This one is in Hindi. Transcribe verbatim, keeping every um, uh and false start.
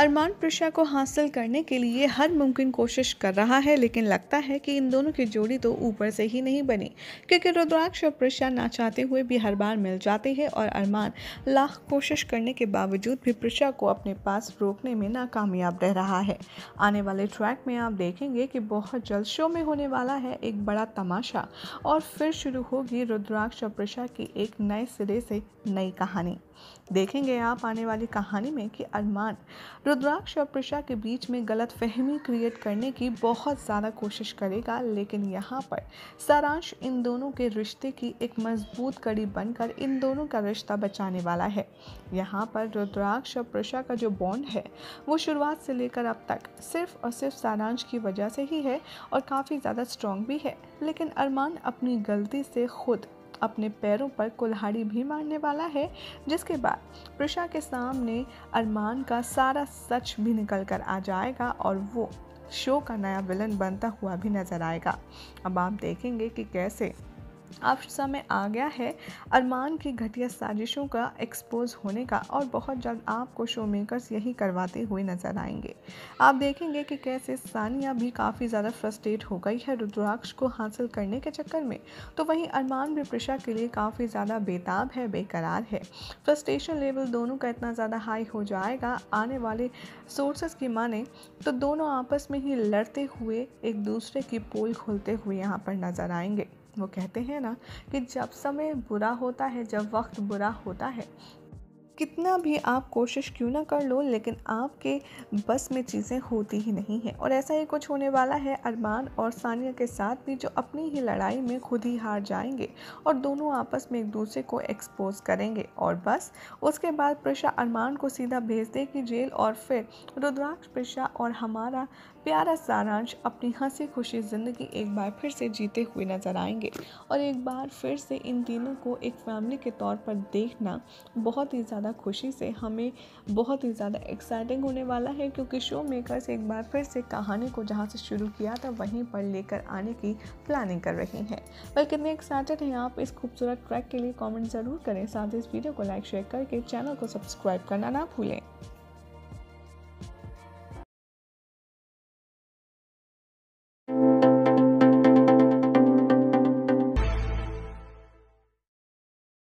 अरमान प्रेशा को हासिल करने के लिए हर मुमकिन कोशिश कर रहा है, लेकिन लगता है कि इन दोनों की जोड़ी तो ऊपर से ही नहीं बनी, क्योंकि रुद्राक्ष और प्रेशा ना चाहते हुए भी हर बार मिल जाते हैं और अरमान लाख कोशिश करने के बावजूद भी प्रेशा को अपने पास रोकने में नाकामयाब रह रहा है। आने वाले ट्रैक में आप देखेंगे कि बहुत जल्द शो में होने वाला है एक बड़ा तमाशा और फिर शुरू होगी रुद्राक्ष और प्रेशा की एक नए सिरे से नई कहानी। देखेंगे आप आने वाली कहानी में कि अरमान रुद्राक्ष और प्रेशा के बीच में गलत फहमी क्रिएट करने की बहुत ज़्यादा कोशिश करेगा, लेकिन यहाँ पर सारांश इन दोनों के रिश्ते की एक मजबूत कड़ी बनकर इन दोनों का रिश्ता बचाने वाला है। यहाँ पर रुद्राक्ष और प्रेशा का जो बॉन्ड है वो शुरुआत से लेकर अब तक सिर्फ और सिर्फ सारांश की वजह से ही है और काफ़ी ज़्यादा स्ट्रॉन्ग भी है, लेकिन अरमान अपनी गलती से खुद अपने पैरों पर कुल्हाड़ी भी मारने वाला है, जिसके बाद प्रेशा के सामने अरमान का सारा सच भी निकल कर आ जाएगा और वो शो का नया विलन बनता हुआ भी नज़र आएगा। अब आप देखेंगे कि कैसे अब समय आ गया है अरमान की घटिया साजिशों का एक्सपोज होने का और बहुत जल्द आपको शो मेकर्स यही करवाते हुए नजर आएंगे। आप देखेंगे कि कैसे सानिया भी काफ़ी ज़्यादा फ्रस्ट्रेट हो गई है रुद्राक्ष को हासिल करने के चक्कर में, तो वहीं अरमान भी प्रेशा के लिए काफ़ी ज़्यादा बेताब है, बेकरार है। फ्रस्ट्रेशन लेवल दोनों का इतना ज़्यादा हाई हो जाएगा, आने वाले सोर्सेस की माने तो दोनों आपस में ही लड़ते हुए एक दूसरे की पोल खोलते हुए यहाँ पर नजर आएंगे। वो कहते हैं ना कि जब समय बुरा होता है, जब वक्त बुरा होता है, कितना भी आप कोशिश क्यों ना कर लो, लेकिन आपके बस में चीज़ें होती ही नहीं हैं। और ऐसा ही कुछ होने वाला है अरमान और सानिया के साथ भी, जो अपनी ही लड़ाई में खुद ही हार जाएंगे और दोनों आपस में एक दूसरे को एक्सपोज करेंगे। और बस उसके बाद प्रेशा अरमान को सीधा भेज देगी जेल और फिर रुद्राक्ष, प्रेशा और हमारा प्यारा सारांश अपनी हंसी खुशी ज़िंदगी एक बार फिर से जीते हुए नज़र आएंगे। और एक बार फिर से इन तीनों को एक फैमिली के तौर पर देखना बहुत ही ज़्यादा खुशी से हमें बहुत ही ज़्यादा एक्साइटिंग होने वाला है, क्योंकि शो मेकर्स एक बार फिर से कहानी को जहाँ से शुरू किया था वहीं पर लेकर आने की प्लानिंग कर रही हैं। पर कितने एक्साइटेड हैं आप इस खूबसूरत ट्रैक के लिए, कमेंट ज़रूर करें। साथ ही इस वीडियो को लाइक शेयर करके चैनल को सब्सक्राइब करना ना भूलें।